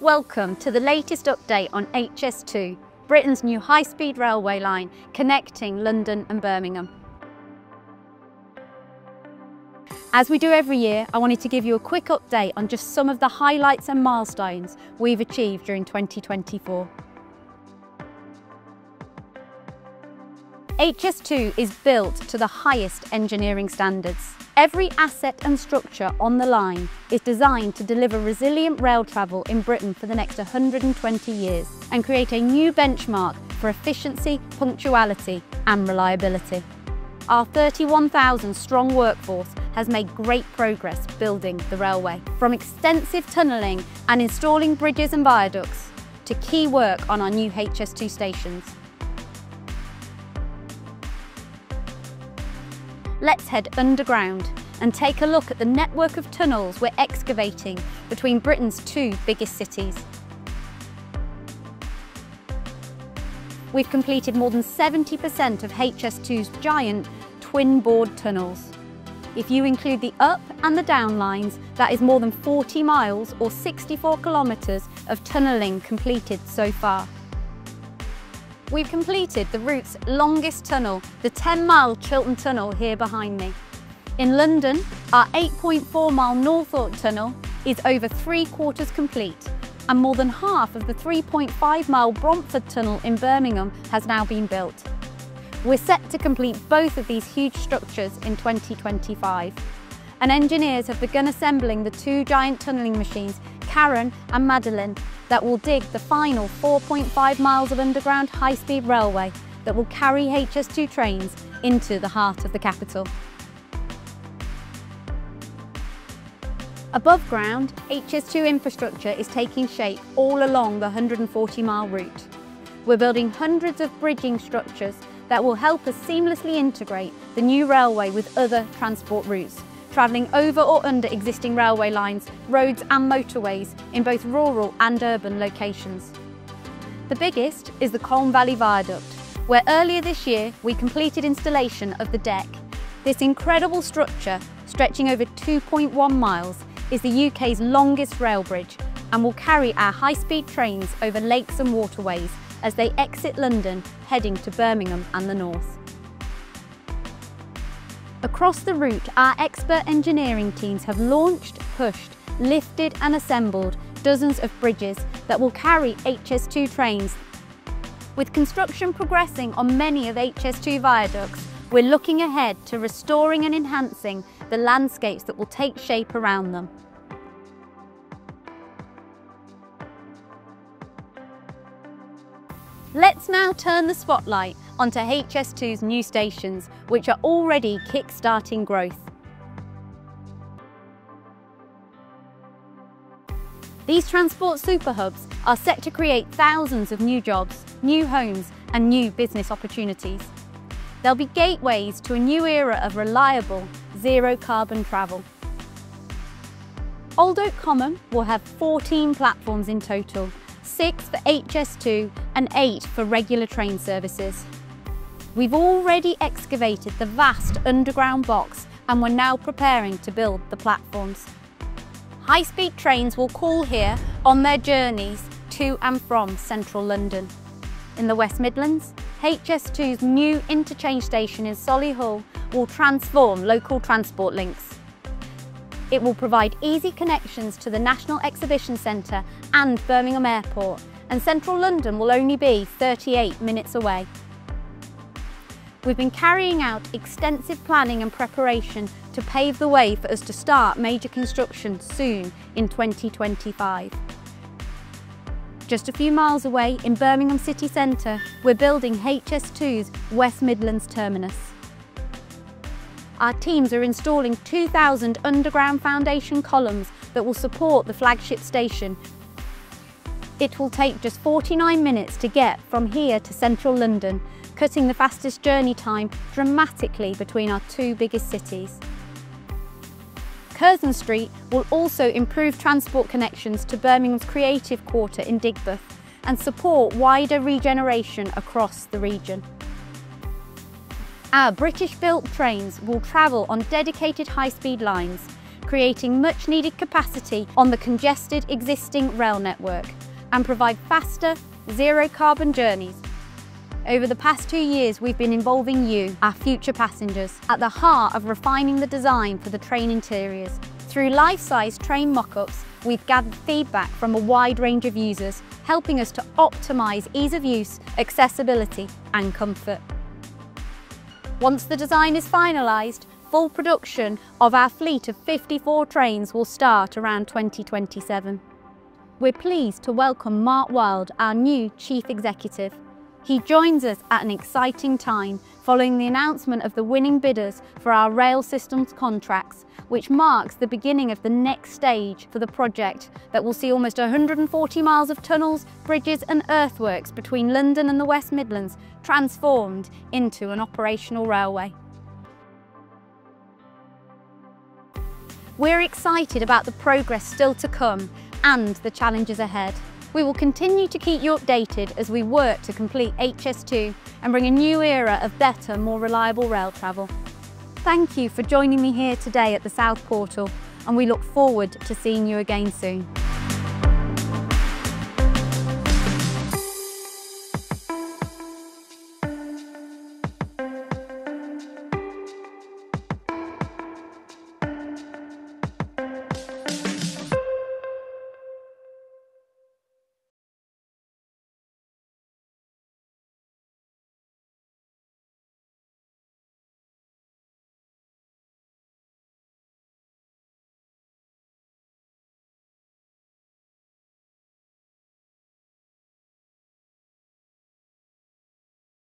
Welcome to the latest update on HS2, Britain's new high-speed railway line connecting London and Birmingham. As we do every year, I wanted to give you a quick update on just some of the highlights and milestones we've achieved during 2024. HS2 is built to the highest engineering standards. Every asset and structure on the line is designed to deliver resilient rail travel in Britain for the next 120 years and create a new benchmark for efficiency, punctuality and reliability. Our 31,000 strong workforce has made great progress building the railway, from extensive tunnelling and installing bridges and viaducts to key work on our new HS2 stations. Let's head underground and take a look at the network of tunnels we're excavating between Britain's two biggest cities. We've completed more than 70% of HS2's giant twin-board tunnels. If you include the up and the down lines, that is more than 40 miles or 64 kilometres of tunnelling completed so far. We've completed the route's longest tunnel, the 10-mile Chiltern Tunnel here behind me. In London, our 8.4-mile Northolt Tunnel is over three-quarters complete, and more than half of the 3.5-mile Bromford Tunnel in Birmingham has now been built. We're set to complete both of these huge structures in 2025, and engineers have begun assembling the two giant tunnelling machines, Karen and Madeleine, that will dig the final 4.5 miles of underground high-speed railway that will carry HS2 trains into the heart of the capital. Above ground, HS2 infrastructure is taking shape all along the 140-mile route. We're building hundreds of bridging structures that will help us seamlessly integrate the new railway with other transport routes, travelling over or under existing railway lines, roads and motorways in both rural and urban locations. The biggest is the Colne Valley Viaduct, where earlier this year we completed installation of the deck. This incredible structure, stretching over 2.1 miles, is the UK's longest rail bridge and will carry our high-speed trains over lakes and waterways as they exit London, heading to Birmingham and the north. Across the route, our expert engineering teams have launched, pushed, lifted and assembled dozens of bridges that will carry HS2 trains. With construction progressing on many of HS2 viaducts, we're looking ahead to restoring and enhancing the landscapes that will take shape around them. Let's now turn the spotlight onto HS2's new stations, which are already kick-starting growth. These transport superhubs are set to create thousands of new jobs, new homes and new business opportunities. They'll be gateways to a new era of reliable, zero-carbon travel. Old Oak Common will have 14 platforms in total, 6 for HS2 and 8 for regular train services. We've already excavated the vast underground box and we're now preparing to build the platforms. High-speed trains will call here on their journeys to and from central London. In the West Midlands, HS2's new interchange station in Solihull will transform local transport links. It will provide easy connections to the National Exhibition Centre and Birmingham Airport, and central London will only be 38 minutes away. We've been carrying out extensive planning and preparation to pave the way for us to start major construction soon in 2025. Just a few miles away in Birmingham city centre, we're building HS2's West Midlands terminus. Our teams are installing 2,000 underground foundation columns that will support the flagship station. It will take just 49 minutes to get from here to central London, cutting the fastest journey time dramatically between our two biggest cities. Curzon Street will also improve transport connections to Birmingham's creative quarter in Digbeth and support wider regeneration across the region. Our British-built trains will travel on dedicated high-speed lines, creating much needed capacity on the congested existing rail network and provide faster, zero carbon journeys. Over the past 2 years, we've been involving you, our future passengers, at the heart of refining the design for the train interiors. Through life-size train mock-ups, we've gathered feedback from a wide range of users, helping us to optimise ease of use, accessibility and comfort. Once the design is finalised, full production of our fleet of 54 trains will start around 2027. We're pleased to welcome Mark Wild, our new Chief Executive. He joins us at an exciting time following the announcement of the winning bidders for our rail systems contracts, which marks the beginning of the next stage for the project that will see almost 140 miles of tunnels, bridges and earthworks between London and the West Midlands transformed into an operational railway. We're excited about the progress still to come and the challenges ahead. We will continue to keep you updated as we work to complete HS2 and bring a new era of better, more reliable rail travel. Thank you for joining me here today at the South Portal, and we look forward to seeing you again soon.